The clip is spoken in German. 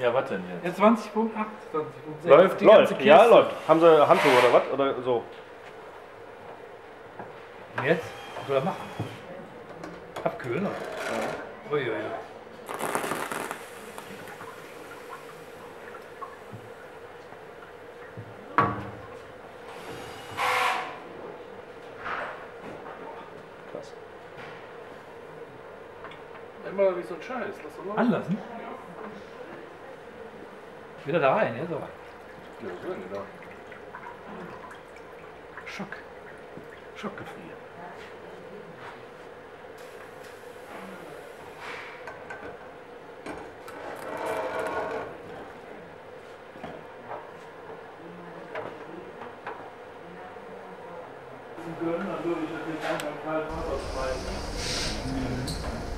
Ja, was denn jetzt? Ja, 20.8, 20.6. Läuft, die läuft. Ganze ja, läuft. Haben sie Handschuhe oder was? Oder so? Und jetzt? Was soll er machen? Abkühlen. Ja. Uiuiui. Krass. Immer wie so ein Scheiß. Lass doch mal. Anlassen? Wieder da rein, ja so. Ja, so da. Schock. Schockgefriert. Dann würde ich jetzt den Kaltwasser schmeißen.